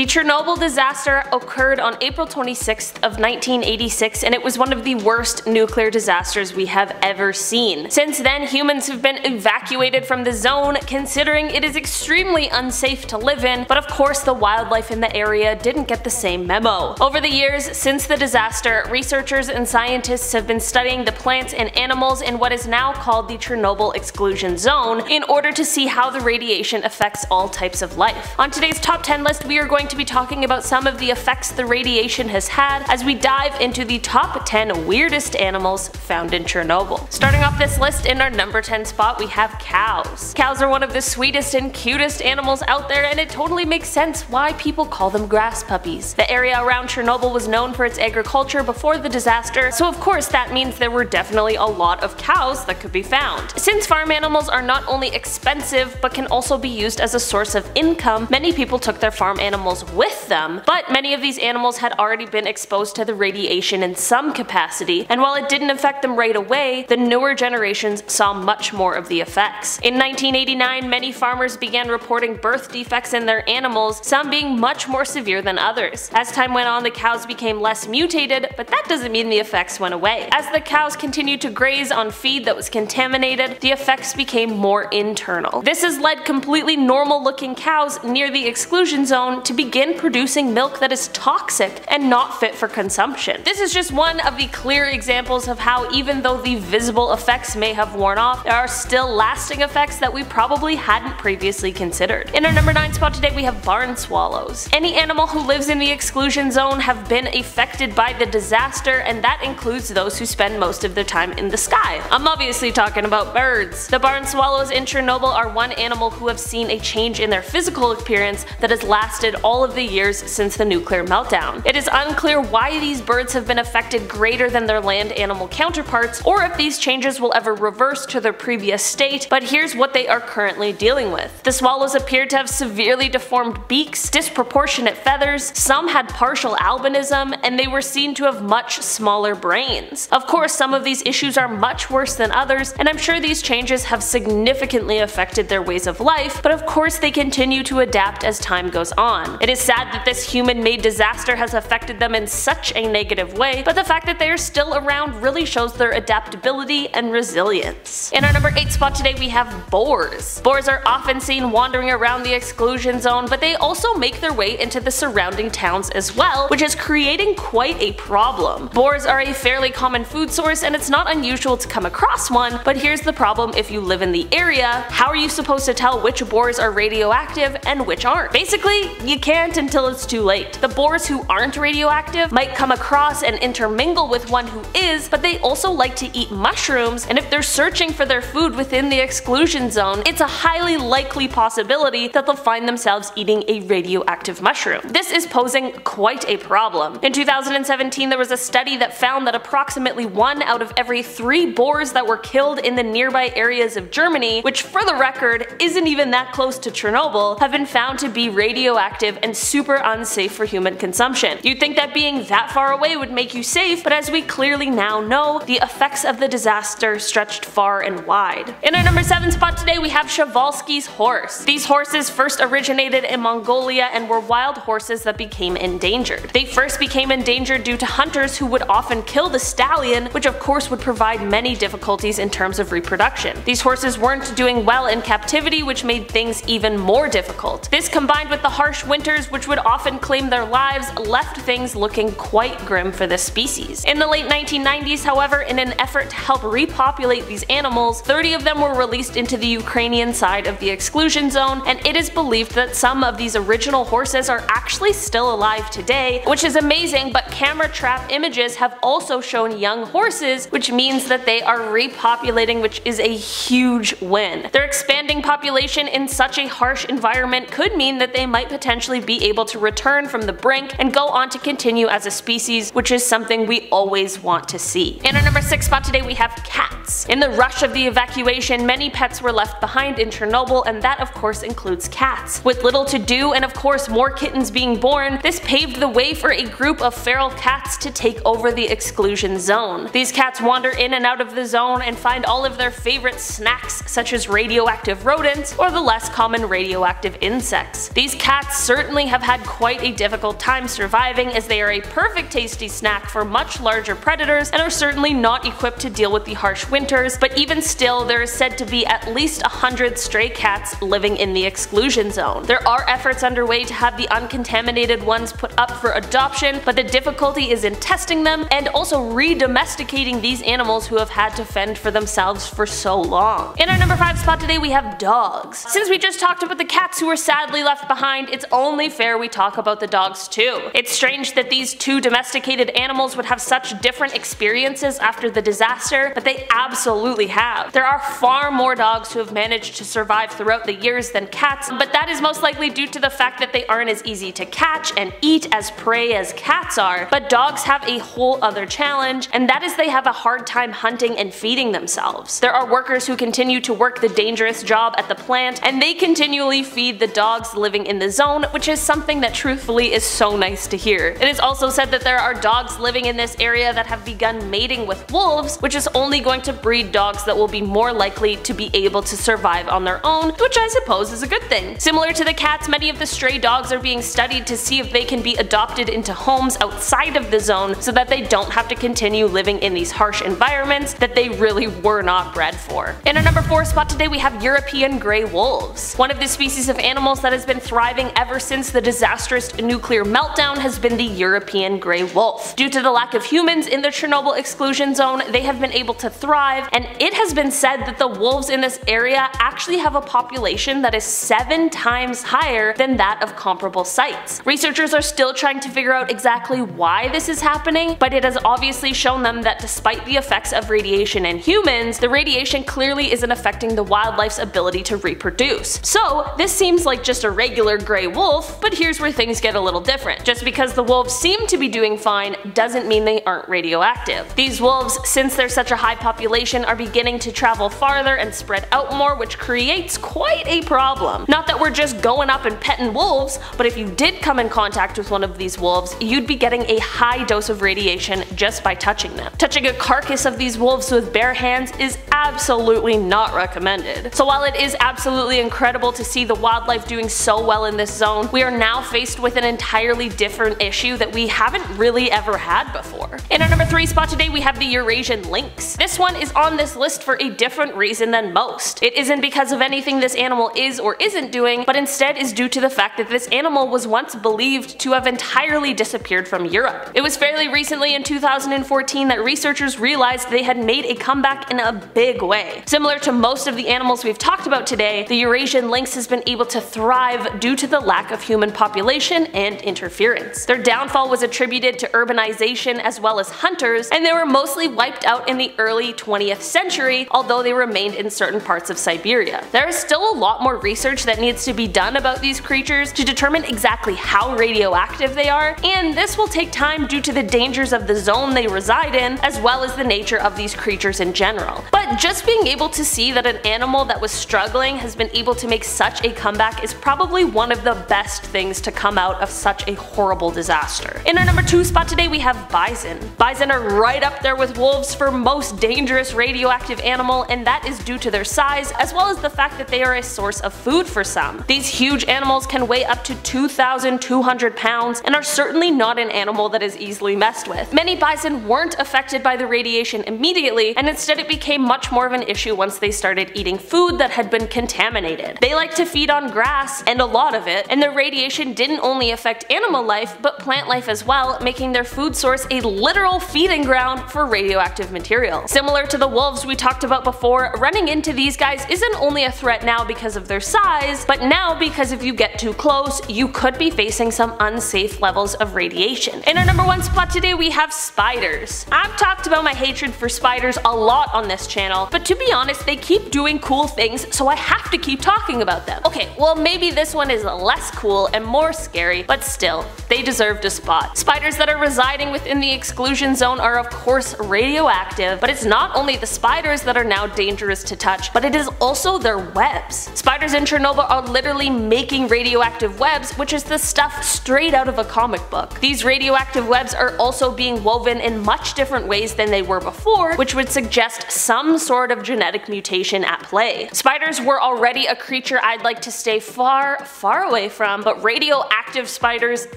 The Chernobyl disaster occurred on April 26th of 1986, and it was one of the worst nuclear disasters we have ever seen. Since then, humans have been evacuated from the zone, considering it is extremely unsafe to live in, but of course the wildlife in the area didn't get the same memo. Over the years since the disaster, researchers and scientists have been studying the plants and animals in what is now called the Chernobyl exclusion zone in order to see how the radiation affects all types of life. On today's top 10 list, we are going to be talking about some of the effects the radiation has had as we dive into the top 10 weirdest animals found in Chernobyl. Starting off this list in our number 10 spot, we have cows. Cows are one of the sweetest and cutest animals out there, and it totally makes sense why people call them grass puppies. The area around Chernobyl was known for its agriculture before the disaster, so of course that means there were definitely a lot of cows that could be found. Since farm animals are not only expensive but can also be used as a source of income, many people took their farm animals with them, but many of these animals had already been exposed to the radiation in some capacity, and while it didn't affect them right away, the newer generations saw much more of the effects. In 1989, many farmers began reporting birth defects in their animals, some being much more severe than others. As time went on, the cows became less mutated, but that doesn't mean the effects went away. As the cows continued to graze on feed that was contaminated, the effects became more internal. This has led completely normal-looking cows near the exclusion zone to begin producing milk that is toxic and not fit for consumption. This is just one of the clear examples of how even though the visible effects may have worn off, there are still lasting effects that we probably hadn't previously considered. In our number 9 spot today, we have barn swallows. Any animal who lives in the exclusion zone have been affected by the disaster, and that includes those who spend most of their time in the sky. I'm obviously talking about birds. The barn swallows in Chernobyl are one animal who have seen a change in their physical appearance that has lasted all of the years since the nuclear meltdown. It is unclear why these birds have been affected greater than their land animal counterparts, or if these changes will ever reverse to their previous state, but here's what they are currently dealing with. The swallows appeared to have severely deformed beaks, disproportionate feathers, some had partial albinism, and they were seen to have much smaller brains. Of course, some of these issues are much worse than others, and I'm sure these changes have significantly affected their ways of life, but of course they continue to adapt as time goes on. It is sad that this human-made disaster has affected them in such a negative way, but the fact that they are still around really shows their adaptability and resilience. In our number 8 spot today, we have boars. Boars are often seen wandering around the exclusion zone, but they also make their way into the surrounding towns as well, which is creating quite a problem. Boars are a fairly common food source, and it's not unusual to come across one, but here's the problem if you live in the area. How are you supposed to tell which boars are radioactive and which aren't? Basically, you can't until it's too late. The boars who aren't radioactive might come across and intermingle with one who is, but they also like to eat mushrooms, and if they're searching for their food within the exclusion zone, it's a highly likely possibility that they'll find themselves eating a radioactive mushroom. This is posing quite a problem. In 2017, there was a study that found that approximately 1 out of every 3 boars that were killed in the nearby areas of Germany, which for the record isn't even that close to Chernobyl, have been found to be radioactive and super unsafe for human consumption. You'd think that being that far away would make you safe, but as we clearly now know, the effects of the disaster stretched far and wide. In our number 7 spot today, we have Przewalski's horse. These horses first originated in Mongolia and were wild horses that became endangered. They first became endangered due to hunters who would often kill the stallion, which of course would provide many difficulties in terms of reproduction. These horses weren't doing well in captivity, which made things even more difficult. This, combined with the harsh winters, which would often claim their lives, left things looking quite grim for this species. In the late 1990s, however, in an effort to help repopulate these animals, 30 of them were released into the Ukrainian side of the exclusion zone, and it is believed that some of these original horses are actually still alive today, which is amazing, but camera trap images have also shown young horses, which means that they are repopulating, which is a huge win. Their expanding population in such a harsh environment could mean that they might potentially be able to return from the brink and go on to continue as a species, which is something we always want to see. In our number 6 spot today, we have cats. In the rush of the evacuation, many pets were left behind in Chernobyl, and that of course includes cats. With little to do and of course more kittens being born, this paved the way for a group of feral cats to take over the exclusion zone. These cats wander in and out of the zone and find all of their favorite snacks, such as radioactive rodents or the less common radioactive insects. These cats certainly certainly have had quite a difficult time surviving, as they are a perfect tasty snack for much larger predators and are certainly not equipped to deal with the harsh winters, but even still there is said to be at least 100 stray cats living in the exclusion zone. There are efforts underway to have the uncontaminated ones put up for adoption, but the difficulty is in testing them and also re-domesticating these animals who have had to fend for themselves for so long. In our number 5 spot today we have dogs. Since we just talked about the cats who were sadly left behind, it's only fair we talk about the dogs too. It's strange that these two domesticated animals would have such different experiences after the disaster, but they absolutely have. There are far more dogs who have managed to survive throughout the years than cats, but that is most likely due to the fact that they aren't as easy to catch and eat as prey as cats are, but dogs have a whole other challenge, and that is they have a hard time hunting and feeding themselves. There are workers who continue to work the dangerous job at the plant, and they continually feed the dogs living in the zone, which is something that truthfully is so nice to hear. It is also said that there are dogs living in this area that have begun mating with wolves, which is only going to breed dogs that will be more likely to be able to survive on their own, which I suppose is a good thing. Similar to the cats, many of the stray dogs are being studied to see if they can be adopted into homes outside of the zone so that they don't have to continue living in these harsh environments that they really were not bred for. In our number 4 spot today we have European grey wolves. One of the species of animals that has been thriving ever since the disastrous nuclear meltdown has been the European grey wolf. Due to the lack of humans in the Chernobyl exclusion zone, they have been able to thrive, and it has been said that the wolves in this area actually have a population that is 7 times higher than that of comparable sites. Researchers are still trying to figure out exactly why this is happening, but it has obviously shown them that despite the effects of radiation in humans, the radiation clearly isn't affecting the wildlife's ability to reproduce. So this seems like just a regular grey wolf, but here's where things get a little different. Just because the wolves seem to be doing fine doesn't mean they aren't radioactive. These wolves, since they're such a high population, are beginning to travel farther and spread out more, which creates quite a problem. Not that we're just going up and petting wolves, but if you did come in contact with one of these wolves, you'd be getting a high dose of radiation just by touching them. Touching a carcass of these wolves with bare hands is absolutely not recommended. So while it is absolutely incredible to see the wildlife doing so well in this zone, we are now faced with an entirely different issue that we haven't really ever had before. In our number 3 spot today we have the Eurasian lynx. This one is on this list for a different reason than most. It isn't because of anything this animal is or isn't doing, but instead is due to the fact that this animal was once believed to have entirely disappeared from Europe. It was fairly recently in 2014 that researchers realized they had made a comeback in a big way. Similar to most of the animals we've talked about today, the Eurasian lynx has been able to thrive due to the lack of human population and interference. Their downfall was attributed to urbanization as well as hunters, and they were mostly wiped out in the early 20th century, although they remained in certain parts of Siberia. There is still a lot more research that needs to be done about these creatures to determine exactly how radioactive they are, and this will take time due to the dangers of the zone they reside in as well as the nature of these creatures in general. But just being able to see that an animal that was struggling has been able to make such a comeback is probably one of the best things to come out of such a horrible disaster. In our number 2 spot today we have bison. Bison are right up there with wolves for most dangerous radioactive animal, and that is due to their size as well as the fact that they are a source of food for some. These huge animals can weigh up to 2,200 pounds and are certainly not an animal that is easily messed with. Many bison weren't affected by the radiation immediately, and instead it became much more of an issue once they started eating food that had been contaminated. They like to feed on grass, and a lot of it, and the radiation didn't only affect animal life but plant life as well, making their food source a literal feeding ground for radioactive material. Similar to the wolves we talked about before, running into these guys isn't only a threat now because of their size, but now because if you get too close, you could be facing some unsafe levels of radiation. In our number 1 spot today we have spiders. I've talked about my hatred for spiders a lot on this channel, but to be honest they keep doing cool things, so I have to keep talking about them. Okay, well maybe this one is less cool and more scary, but still, they deserved a spot. Spiders that are residing within the exclusion zone are of course radioactive, but it's not only the spiders that are now dangerous to touch, but it is also their webs. Spiders in Chernobyl are literally making radioactive webs, which is the stuff straight out of a comic book. These radioactive webs are also being woven in much different ways than they were before, which would suggest some sort of genetic mutation at play. Spiders were already a creature I'd like to stay far, far away from, venom, but radioactive spiders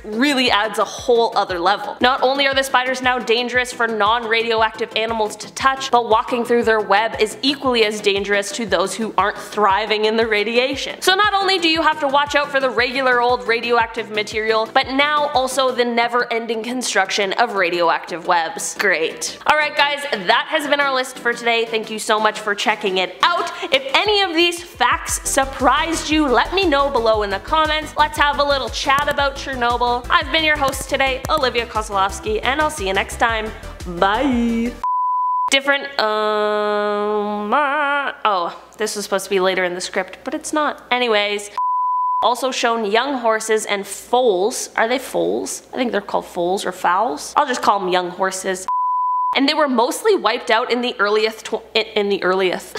really adds a whole other level. Not only are the spiders now dangerous for non-radioactive animals to touch, but walking through their web is equally as dangerous to those who aren't thriving in the radiation. So not only do you have to watch out for the regular old radioactive material, but now also the never-ending construction of radioactive webs. Great. Alright guys, that has been our list for today. Thank you so much for checking it out. If any of these facts surprised you, let me know below in the comments. Let's have a little chat about Chernobyl. I've been your host today, Olivia Kosolofski, and I'll see you next time. Bye! Different, oh, this was supposed to be later in the script, but it's not. Anyways, also shown young horses and foals. Are they foals? I think they're called foals or fowls. I'll just call them young horses. And they were mostly wiped out in the earliest